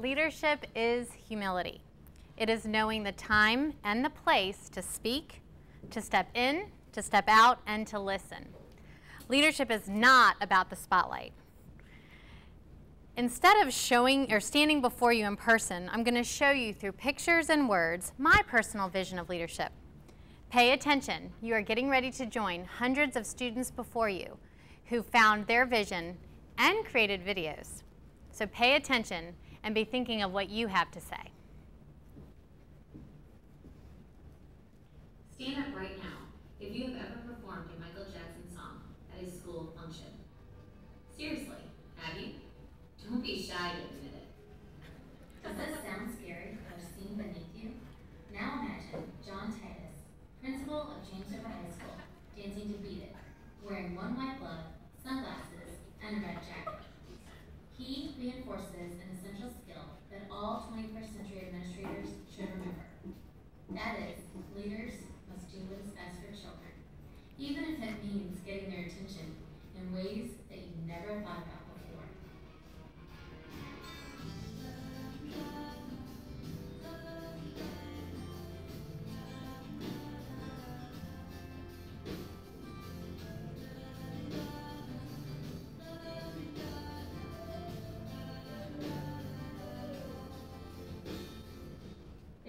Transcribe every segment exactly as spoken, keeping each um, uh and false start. Leadership is humility. It is knowing the time and the place to speak, to step in, to step out, and to listen. Leadership is not about the spotlight. Instead of showing or standing before you in person, I'm going to show you through pictures and words my personal vision of leadership. Pay attention. You are getting ready to join hundreds of students before you who found their vision and created videos. So pay attention and be thinking of what you have to say. Stand up right now if you have ever performed a Michael Jackson song at a school function. Seriously, have you? Don't be shy to admit it. Does that sound scary or seen beneath you? Now imagine John Titus, principal of James River High School, dancing to Beat It, wearing one white glove, sunglasses, and a red jacket. He reinforces an essential skill that all twenty-first century administrators should remember. That is, leaders must do what is best for children, even if it means getting their attention in ways that you never thought about.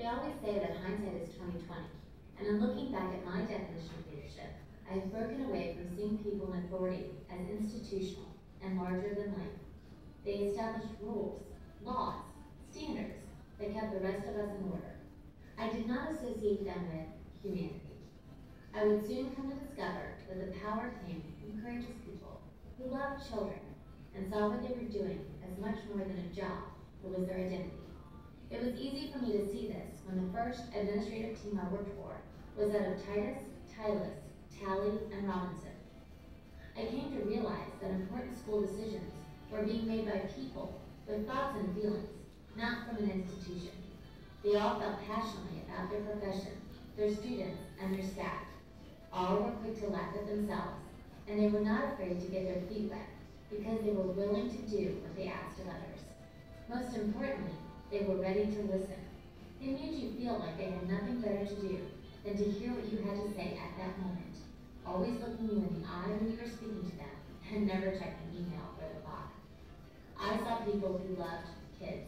They always say that hindsight is twenty twenty, and in looking back at my definition of leadership, I have broken away from seeing people in authority as institutional and larger than life. They established rules, laws, standards that kept the rest of us in order. I did not associate them with humanity. I would soon come to discover that the power came from courageous people who loved children and saw what they were doing as much more than a job that was their identity. It was easy for me to see this when the first administrative team I worked for was that of Titus, Tylus, Talley, and Robinson. I came to realize that important school decisions were being made by people with thoughts and feelings, not from an institution. They all felt passionately about their profession, their students, and their staff. All were quick to laugh at themselves, and they were not afraid to get their feet wet because they were willing to do what they asked of others. Most importantly, they were ready to listen. They made you feel like they had nothing better to do than to hear what you had to say at that moment, always looking you in the eye when you were speaking to them and never checking email or the clock. I saw people who loved kids,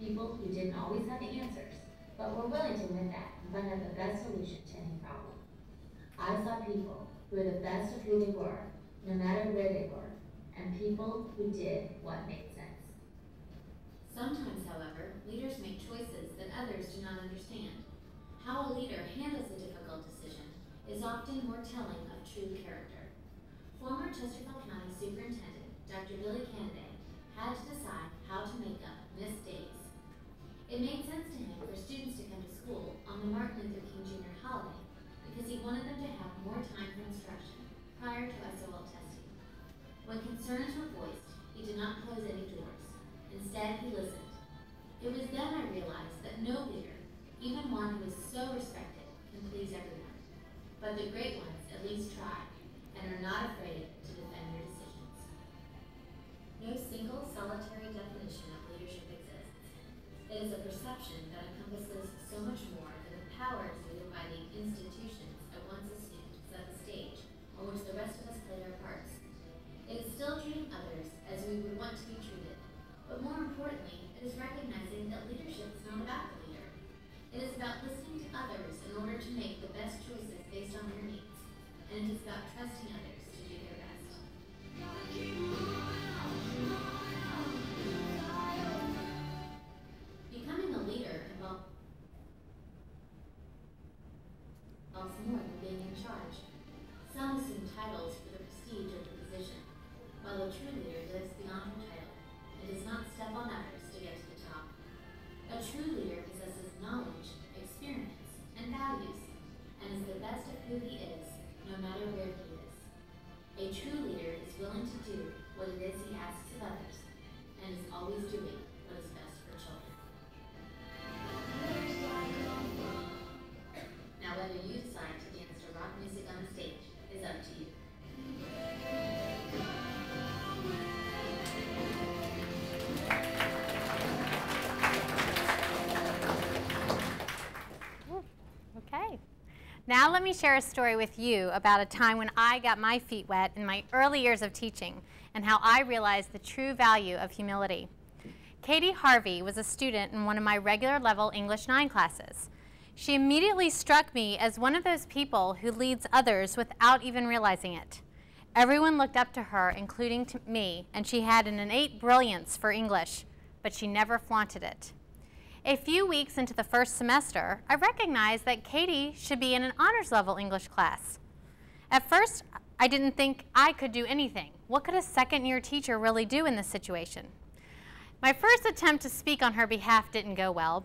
people who didn't always have the answers, but were willing to admit that and find out the best solution to any problem. I saw people who were the best of who they were, no matter where they were, and people who did what made sense. Sometimes, however, leaders make choices that others do not understand. How a leader handles a difficult decision is often more telling of true character. Former Chesterfield County Superintendent Doctor Billy Cannaday had to decide how to make up missed days. It made sense to him for students to come to school on the Martin Luther King Junior holiday because he wanted them to have more time for instruction prior to S O L testing. When concerns were voiced, he did not close any doors. Instead, he listened. It was then I realized that no leader, even one who is so respected, can please everyone. But the great ones at least try and are not afraid to defend their decisions. No single solitary definition of leadership exists. It is a perception that encompasses so much more than the power exerted by the institutions that once assumed set the stage on which the rest of us played our parts. It is still treating others as we would want to be treated. But more importantly, it is recognizing that leadership is not about the leader. It is about listening to others in order to make the best choices based on their needs. And it is about trusting others to do their best. Becoming a leader involves more than being in charge. Some assume titles for the prestige of the position, while a true leader lives beyond her title. It does not step on others to get to the top. A true leader possesses knowledge, experience, and values, and is the best of who he is, no matter where he is. A true leader is willing to do what it is he asks of others, and is always doing what is best for children. Now, whether you decide to dance to rock music on the stage is up to you. Thank you. Okay. Now let me share a story with you about a time when I got my feet wet in my early years of teaching and how I realized the true value of humility. Katie Harvey was a student in one of my regular level English nine classes. She immediately struck me as one of those people who leads others without even realizing it. Everyone looked up to her, including to me, and she had an innate brilliance for English, but she never flaunted it. A few weeks into the first semester, I recognized that Katie should be in an honors level English class. At first, I didn't think I could do anything. What could a second year teacher really do in this situation? My first attempt to speak on her behalf didn't go well.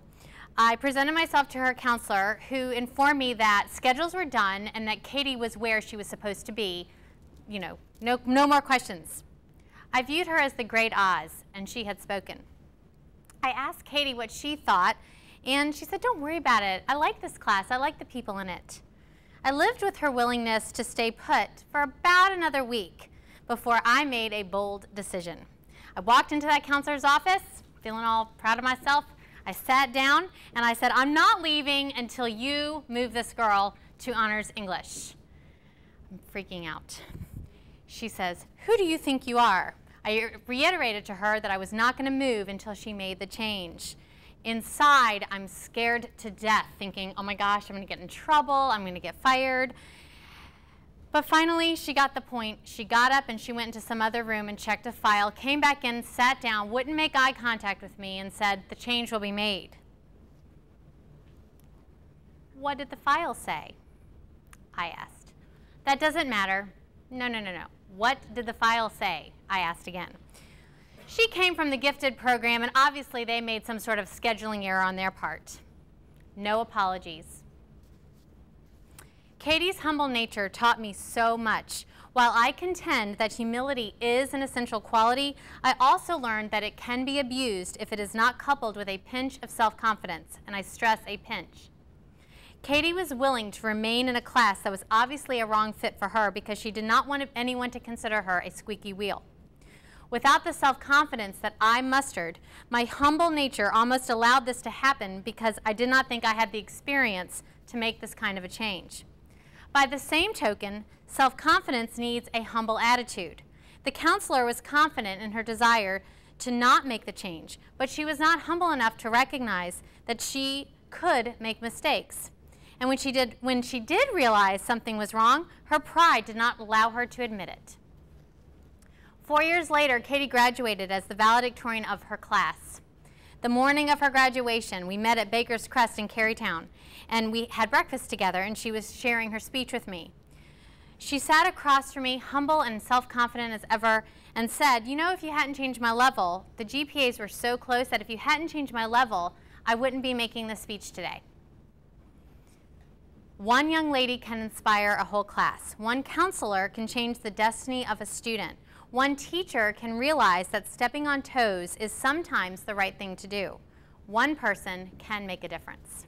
I presented myself to her counselor, who informed me that schedules were done and that Katie was where she was supposed to be. You know, no, no more questions. I viewed her as the great Oz, and she had spoken. I asked Katie what she thought, and she said, "Don't worry about it. I like this class. I like the people in it." I lived with her willingness to stay put for about another week before I made a bold decision. I walked into that counselor's office, feeling all proud of myself. I sat down, and I said, "I'm not leaving until you move this girl to honors English." I'm freaking out. She says, "Who do you think you are?" I reiterated to her that I was not going to move until she made the change. Inside, I'm scared to death, thinking, oh my gosh, I'm going to get in trouble, I'm going to get fired. But finally, she got the point. She got up and she went into some other room and checked a file, came back in, sat down, wouldn't make eye contact with me, and said, "The change will be made." "What did the file say?" I asked. "That doesn't matter." "No, no, no, no. What did the file say?" I asked again. She came from the gifted program, and obviously they made some sort of scheduling error on their part. No apologies. Katie's humble nature taught me so much. While I contend that humility is an essential quality, I also learned that it can be abused if it is not coupled with a pinch of self-confidence, and I stress a pinch. Katie was willing to remain in a class that was obviously a wrong fit for her because she did not want anyone to consider her a squeaky wheel. Without the self-confidence that I mustered, my humble nature almost allowed this to happen because I did not think I had the experience to make this kind of a change. By the same token, self-confidence needs a humble attitude. The counselor was confident in her desire to not make the change, but she was not humble enough to recognize that she could make mistakes. And when she did, when she did realize something was wrong, her pride did not allow her to admit it. Four years later, Katie graduated as the valedictorian of her class. The morning of her graduation, we met at Baker's Crest in Carytown, and we had breakfast together, and she was sharing her speech with me. She sat across from me, humble and self-confident as ever, and said, "You know, if you hadn't changed my level, the G P As were so close that if you hadn't changed my level, I wouldn't be making this speech today." One young lady can inspire a whole class. One counselor can change the destiny of a student. One teacher can realize that stepping on toes is sometimes the right thing to do. One person can make a difference.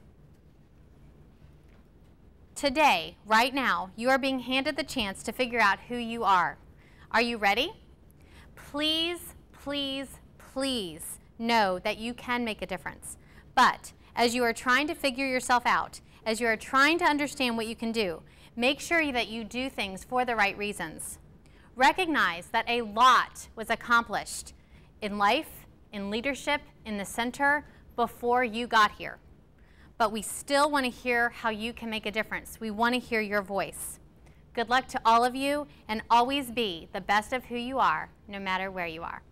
Today, right now, you are being handed the chance to figure out who you are. Are you ready? Please, please, please know that you can make a difference. But as you are trying to figure yourself out, as you are trying to understand what you can do, make sure that you do things for the right reasons. Recognize that a lot was accomplished in life, in leadership, in the center, before you got here. But we still want to hear how you can make a difference. We want to hear your voice. Good luck to all of you, and always be the best of who you are, no matter where you are.